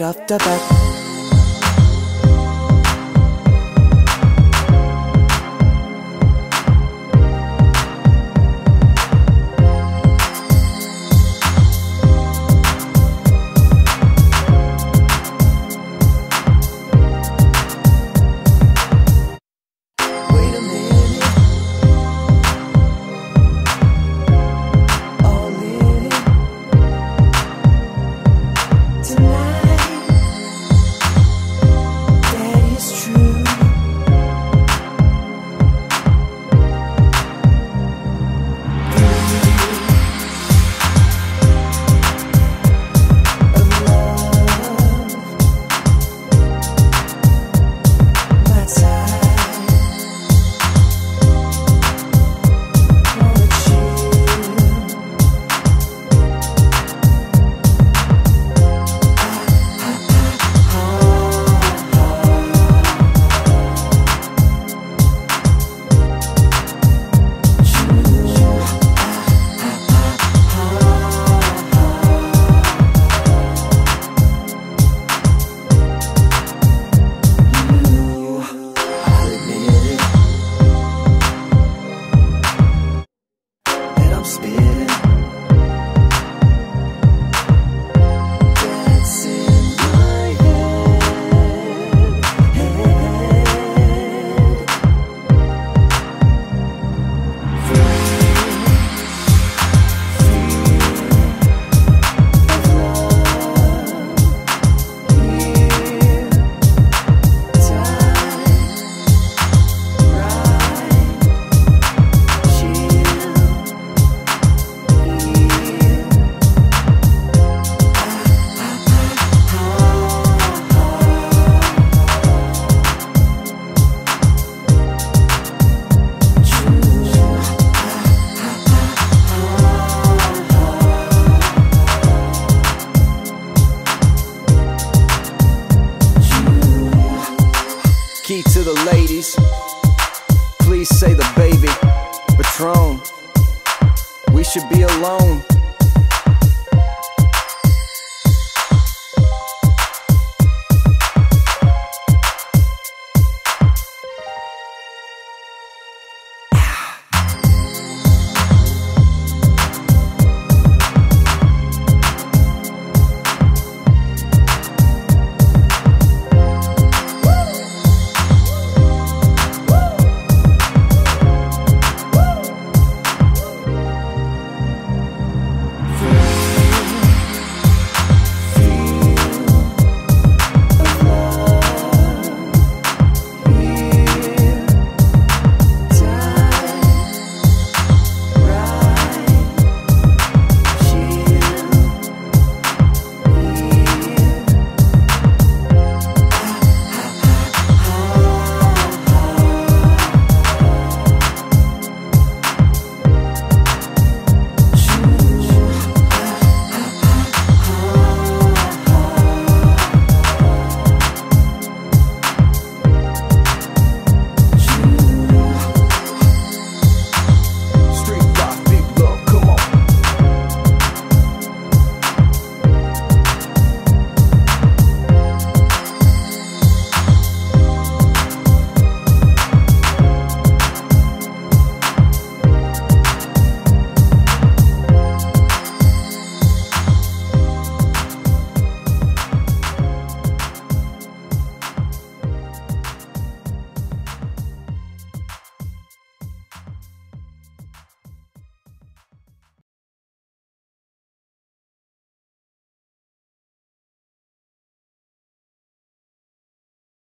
right off the bat.